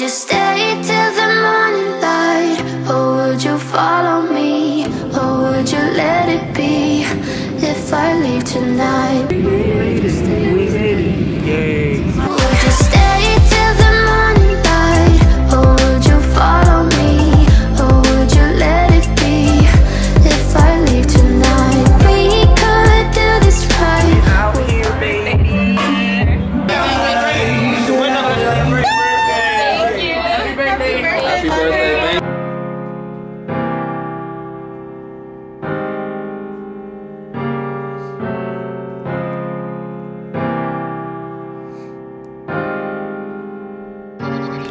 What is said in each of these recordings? Would you stay till the morning light, or would you follow me, or would you let it be if I leave tonight? We made it, we made it, yay. Would you stay till the morning light, or would you follow me, or would you let it be if I leave tonight? We could do this right. Out here, baby.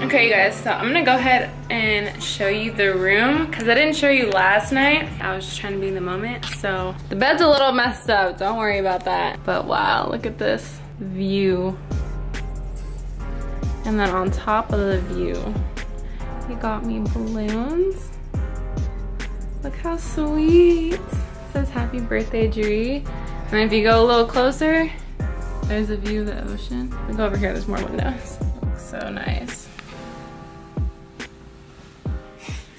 Okay, you guys, so I'm gonna go ahead and show you the room because I didn't show you last night. I was just trying to be in the moment. So the bed's a little messed up, don't worry about that. But wow, look at this view. And then on top of the view, you got me balloons. Look how sweet. It says happy birthday, Dree. And if you go a little closer, there's a view of the ocean. We go over here, there's more windows. Looks so nice.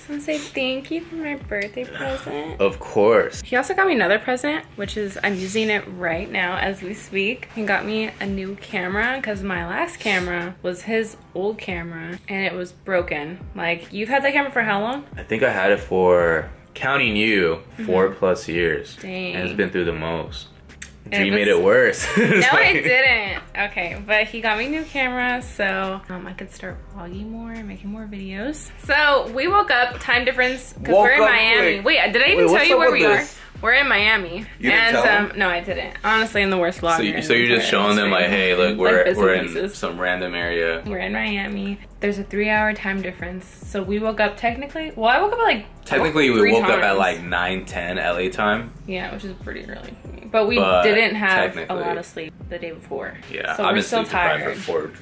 And say thank you for my birthday present. Of course. He also got me another present, which is I'm using it right now as we speak. He got me a new camera because my last camera was his old camera and it was broken. Like, you've had that camera for how long? I think I had it for, counting you, 4+ years. Dang. And it's been through the most. You made it worse. No, I didn't. Okay, but he got me a new camera, so I could start vlogging more and making more videos. So we woke up, time difference, because we're in Miami. Wait, did I even tell you where we are? We're in Miami. You didn't tell them? No, I didn't. Honestly, I'm the worst vlogger. So you're just showing them like, hey, look, we're in some random area. We're in Miami. There's a 3-hour time difference. So we woke up technically. Well, I woke up at like Technically, we woke up at like 9:10 LA time. Yeah, which is pretty early for me. But we didn't have a lot of sleep the day before. Yeah, so I've been still tired for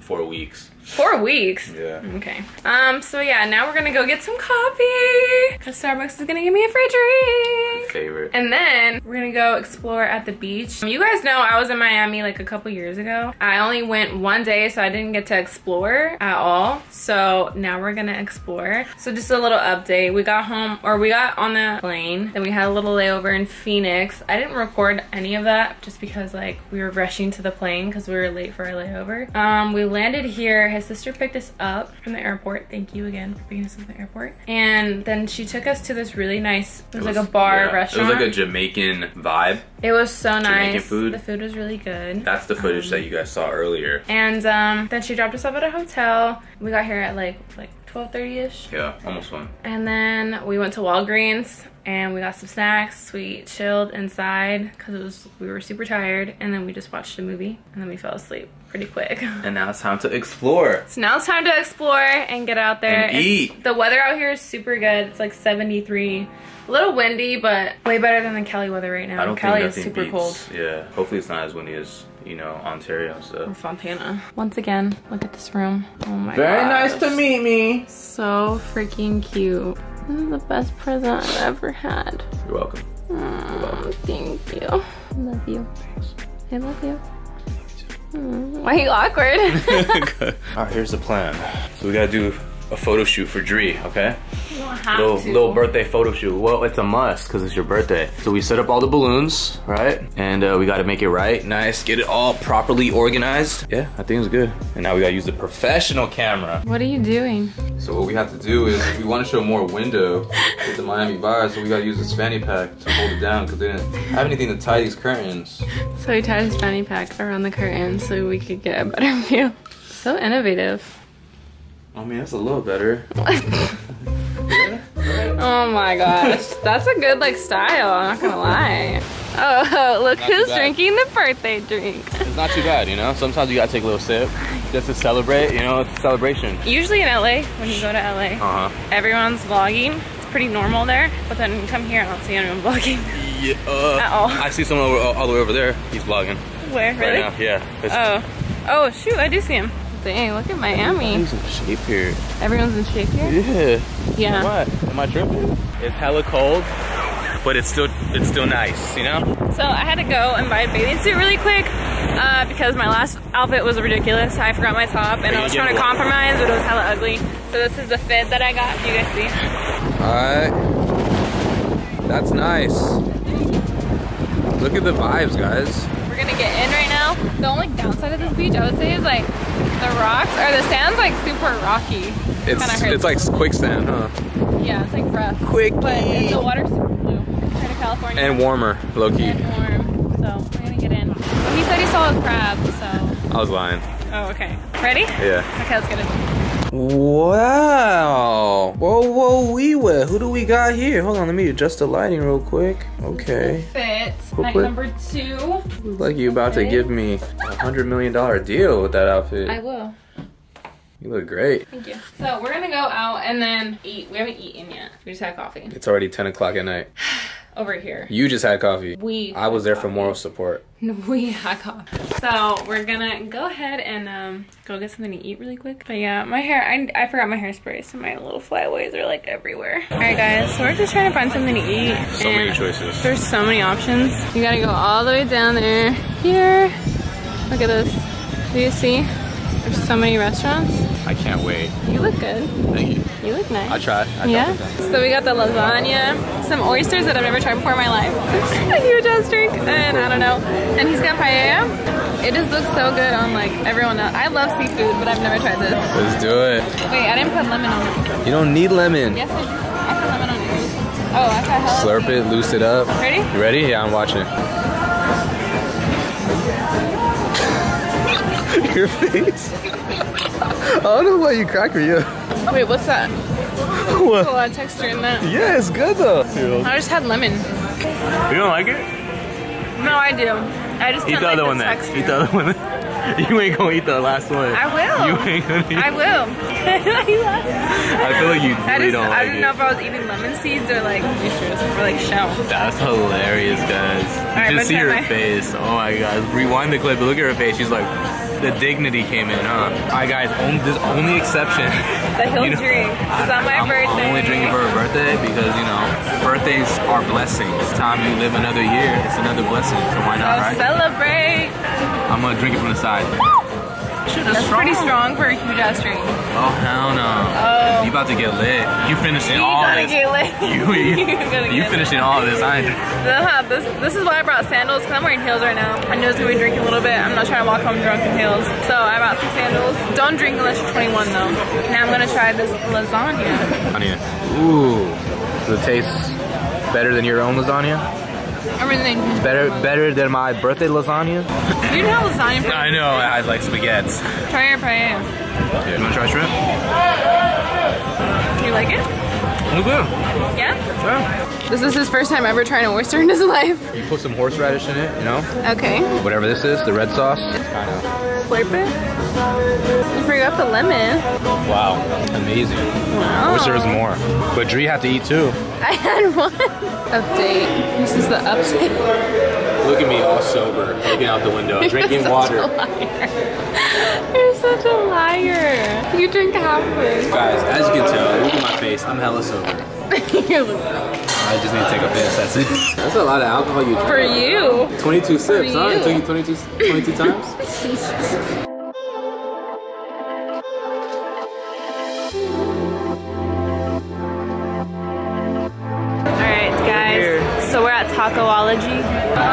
4 weeks. 4 weeks? Yeah. Okay. So yeah, now we're gonna go get some coffee because Starbucks is gonna give me a free drink. Favorite. And then we're gonna go explore at the beach. You guys know I was in Miami like a couple years ago. I only went one day, so I didn't get to explore at all. So now we're gonna explore. So just a little update. We got home, or we got on the plane. Then we had a little layover in Phoenix. I didn't record any of that just because like we were rushing to the plane because we were late for our layover. We landed here. His sister picked us up from the airport. Thank you again for picking us up at the airport. And then she took us to this really nice, it was like a bar restaurant. It was like a Jamaican vibe. It was so nice. Jamaican food. The food was really good. That's the footage that you guys saw earlier. And then she dropped us off at a hotel. We got here at like 12:30ish. Yeah, almost 1. And then we went to Walgreens and we got some snacks. We chilled inside because we were super tired, and then we just watched a movie and then we fell asleep pretty quick. And now it's time to explore. So now it's time to explore and get out there and eat. The weather out here is super good. It's like 73. A little windy, but way better than the Cali weather right now. I don't Cali think is super beats, cold. Yeah, hopefully it's not as windy as, you know, Ontario and stuff. Or Fontana. Once again, look at this room. Oh my god. Very nice to meet me. So freaking cute. This is the best present I've ever had. You're welcome. You're welcome. Thank you. I love you. Thanks. I love you. I love you too. Why are you awkward? All right, here's the plan. So we gotta do a photo shoot for Dree, okay? You don't have little birthday photo shoot. Well, it's a must because it's your birthday. So we set up all the balloons, right? And we got to make it right, nice, get it all properly organized. Yeah, I think it's good. And now we got to use the professional camera. What are you doing? So what we have to do is, if we want to show more window with the Miami vibe, so we got to use this fanny pack to hold it down because they didn't have anything to tie these curtains. So we tied his fanny pack around the curtain so we could get a better view. So innovative. I mean, that's a little better. Oh my gosh. That's a good like style, I'm not gonna lie. Oh, look who's drinking the birthday drink. It's not too bad, you know? Sometimes you gotta take a little sip just to celebrate, you know, it's a celebration. Usually in LA, when you go to LA, everyone's vlogging. It's pretty normal there, but then you come here and I don't see anyone vlogging. Yeah, at all. I see someone all the way over there, he's vlogging. Where, really? Right now, yeah. Oh, shoot, I do see him. Dang, look at Miami. Everyone's in shape here. Everyone's in shape here? Yeah. Yeah. What? Am I tripping? It's hella cold, but it's still nice, you know? So I had to go and buy a bathing suit really quick. because my last outfit was ridiculous. I forgot my top and I was trying to compromise, but it was hella ugly. So this is the fit that I got. You guys see? Alright. That's nice. Look at the vibes, guys. We're gonna get in right now. The only downside of this beach, I would say, is like the rocks, or the sand's like super rocky. It's like quicksand, huh? Yeah, it's like rough. Quick. But the water's super blue. Compared to California. And warmer, low key. And warm. So we're gonna get in. Well, he said he saw a crab, so. I was lying. Oh, okay. Ready? Yeah. Okay, let's get it. Wow. Whoa, whoa, wee wee. Who do we got here? Hold on, let me adjust the lighting real quick. Okay. Fit. Night number 2. Looks like you about to give me $100 million deal with that outfit. I will. You look great. Thank you. So we're gonna go out and then eat. We haven't eaten yet. We just had coffee. It's already 10 o'clock at night. Over here. You just had coffee. I was there for moral support. We had coffee. So we're gonna go ahead and go get something to eat really quick. But yeah, my hair, I forgot my hairspray, so my little flyaways are like everywhere. All right guys, so we're just trying to find something to eat. So many choices. There's so many options. You gotta go all the way down there. Here. Look at this. Do you see? There's so many restaurants. I can't wait. You look good. Thank you. You look nice. I tried. Yeah. So we got the lasagna, some oysters that I've never tried before in my life, a huge ass drink, and I don't know. And he's got paella. It just looks so good on like everyone else. I love seafood, but I've never tried this. Let's do it. Wait, I didn't put lemon on it. You don't need lemon. Yes, I do. I put lemon on it. Oh, I got hella. Slurp it, loose it up. Ready? You ready? Yeah, I'm watching. Your face. I don't know why you crack me up. Wait, what's that? What? There's a lot of texture in that. Yeah, it's good though. I just had lemon. You don't like it? No, I do. I just eat the other one then. Eat the other one. You ain't gonna eat the last one. I will. You ain't gonna eat. I will. I feel like you really don't like it. I didn't know if I was eating lemon seeds or like oysters or like shell. That's hilarious, guys. You just see her face. Oh my God. Rewind the clip. Look at her face. She's like. The dignity came in, huh? Alright guys, this only exception. The hill drink. It's on my birthday. I'm only drinking for her birthday because, you know, birthdays are blessings. It's time you live another year, it's another blessing, so why not, right? Celebrate! I'm gonna drink it from the side. Shoot, that's pretty strong for a huge ass drink. Oh, hell no. Oh. You about to get lit. You finishing all this. You gotta get lit. You finishing all of this, I ain't. This is why I brought sandals, because I'm wearing heels right now. I know it's gonna be drinking a little bit. I'm not trying to walk home drunk in heels. So I brought some sandals. Don't drink unless you're 21 though. Now I'm gonna try this lasagna. Ooh. Does it taste better than your own lasagna? Everything. Better than my birthday lasagna? You know lasagna. I know. I like spaghetti. Try your paella. Yeah, you wanna try shrimp? You like it? It's good. Yeah? Yeah. This is his first time ever trying an oyster in his life. You put some horseradish in it, you know? Okay. Whatever this is, the red sauce. Slurp it. You forgot the lemon. Wow, amazing. Wow. I wish there was more. But Dree had to eat too. I had one. Update. This is the update. Look at me all sober, looking out the window, drinking water. You're such a liar. You drink half of it. Guys, as you can tell, look at my face. I'm hella sober. I just need to take a piss, that's it. That's a lot of alcohol you drink. For you. 22 sips, huh? It took you 22 times? Tacology.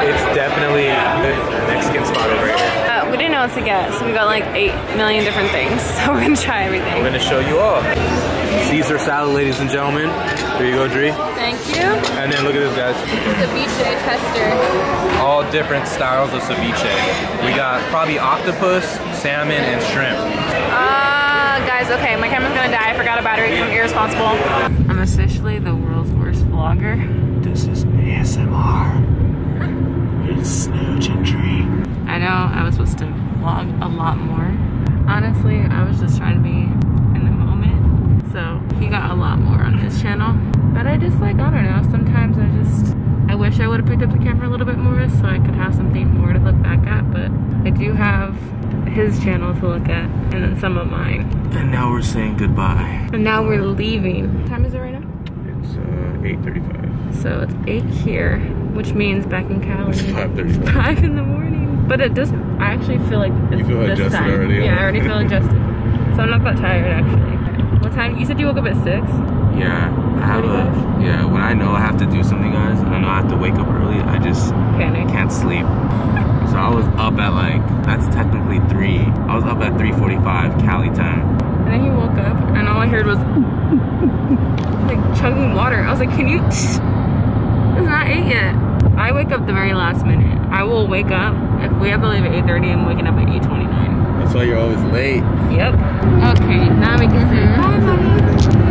It's definitely the Mexican spot over here. We didn't know what to get, so we got like 8 million different things. So we're gonna try everything. I'm gonna show you all. Caesar salad, ladies and gentlemen. Here you go, Dree. Thank you. And then look at this, guys. Ceviche tester. All different styles of ceviche. We got probably octopus, salmon, and shrimp. Guys, okay, my camera's gonna die. I forgot a battery, so I'm irresponsible. I'm essentially the world's worst vlogger. This is ASMR. It's Snooge and Dree. I know I was supposed to vlog a lot more. Honestly, I was just trying to be in the moment. So he got a lot more on his channel. But I just like, I don't know, sometimes I wish I would have picked up the camera a little bit more so I could have something more to look back at, but I do have his channel to look at and then some of mine. And now we're saying goodbye. And now we're leaving. What time is it right now? It's 8:35. So it's 8 here, which means back in Cali, it's 5:35 in the morning. But it doesn't. I actually feel like it's You feel adjusted already? Yeah, I already feel adjusted. So I'm not that tired actually. What time? You said you woke up at 6? Yeah. I have a, when I know I have to do something, guys, and I know I have to wake up early, I just can't sleep. So I was up at like, that's technically 3. I was up at 3:45 Cali time. And then he woke up and all I heard was like chugging water. I was like, can you? It's not 8 yet. I wake up the very last minute. I will wake up, if we have to leave at 8:30, I'm waking up at 8:29. That's why you're always late. Yep. Okay, now we can say bye.